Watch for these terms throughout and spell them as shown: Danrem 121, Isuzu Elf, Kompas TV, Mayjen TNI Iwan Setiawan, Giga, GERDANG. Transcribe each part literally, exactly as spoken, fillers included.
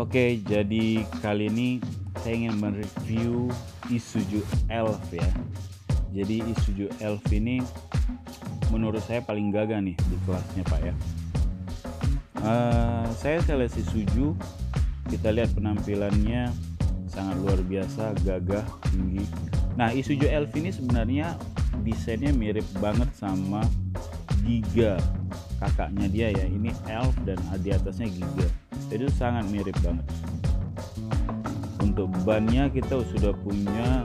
Oke, jadi kali ini saya ingin mereview Isuzu Elf ya. Jadi Isuzu Elf ini menurut saya paling gagah nih di kelasnya Pak ya. Uh, saya seleksi Isuzu, kita lihat penampilannya sangat luar biasa, gagah, tinggi. Nah, Isuzu Elf ini sebenarnya desainnya mirip banget sama Giga, kakaknya dia ya. Ini Elf dan di atasnya Giga, itu sangat mirip banget. Untuk bannya kita sudah punya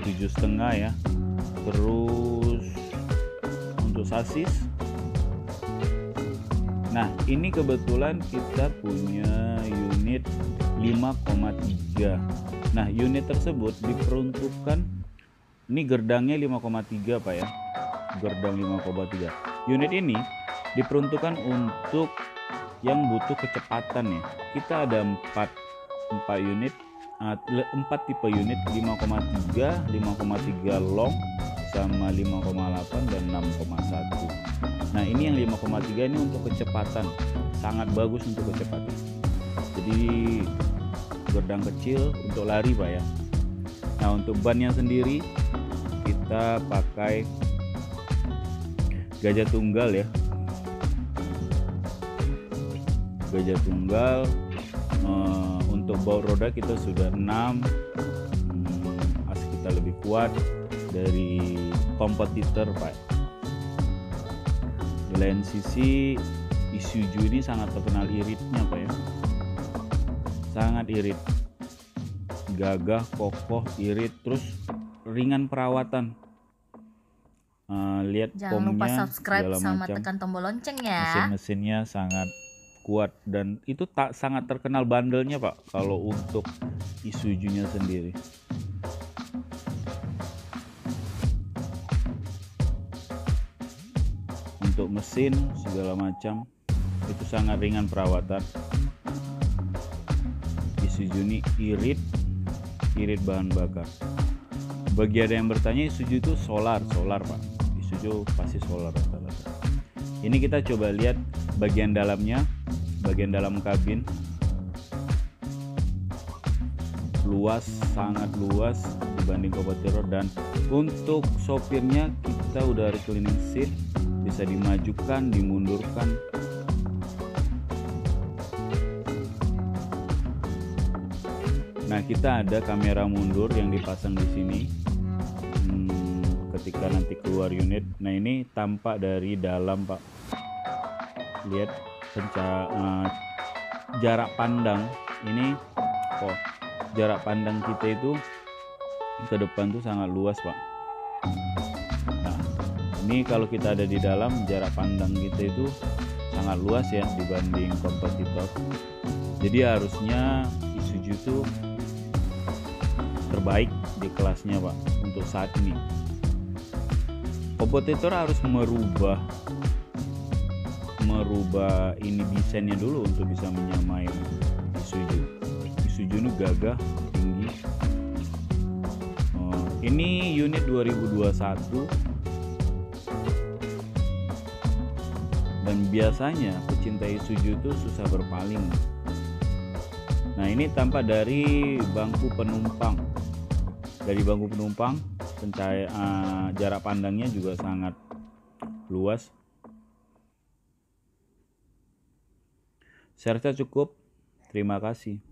tujuh setengah ya. Terus untuk sasis, nah ini kebetulan kita punya unit lima koma tiga. Nah unit tersebut diperuntukkan, ini gerdangnya lima koma tiga Pak ya, gerdang lima koma tiga. Unit ini diperuntukkan untuk yang butuh kecepatan ya. Kita ada empat, empat unit empat tipe unit, lima koma tiga, lima koma tiga long, sama lima koma delapan dan enam koma satu. Nah ini yang lima koma tiga ini untuk kecepatan, sangat bagus untuk kecepatan. Jadi gerdang kecil untuk lari Pak ya. Nah untuk bannya sendiri kita pakai gajah tunggal ya, gajah tunggal. eh, Untuk baut roda kita sudah enam, hmm, as kita lebih kuat dari kompetitor Pak. Di lain sisi Isuzu ini sangat terkenal iritnya Pak ya, sangat irit, gagah, kokoh, irit, terus ringan perawatan. Uh, lihat pomnya, jangan lupa subscribe sama macam. Tekan tombol lonceng ya. Mesin-mesinnya sangat kuat dan itu tak sangat terkenal bandelnya Pak kalau untuk Isuzu-nya sendiri. Untuk mesin segala macam itu sangat ringan perawatan. Isuzu ini irit, irit bahan bakar. Bagi ada yang bertanya Isuzu itu solar, solar Pak. Isuzu pasti solar rata-rata. Ini kita coba lihat bagian dalamnya, bagian dalam kabin luas, sangat luas dibanding kompetitor. Dan untuk sopirnya kita udah reclining seat, bisa dimajukan, dimundurkan. Nah kita ada kamera mundur yang dipasang di sini hmm, ketika nanti keluar unit. Nah ini tampak dari dalam Pak, lihat penca uh, jarak pandang ini. Oh, jarak pandang kita itu ke depan tuh sangat luas Pak. Nah ini kalau kita ada di dalam, jarak pandang kita itu sangat luas ya dibanding kompetitor. Jadi harusnya Isuzu itu terbaik di kelasnya Pak untuk saat ini. Kompetitor harus merubah merubah ini desainnya dulu untuk bisa menyamai Isuzu. Isuzu ini gagah, tinggi. Oh, ini unit dua ribu dua puluh satu dan biasanya pecinta Isuzu itu susah berpaling. Nah ini tampak dari bangku penumpang, dari bangku penumpang pencahaya, uh, jarak pandangnya juga sangat luas. Saya rasa cukup. Terima kasih.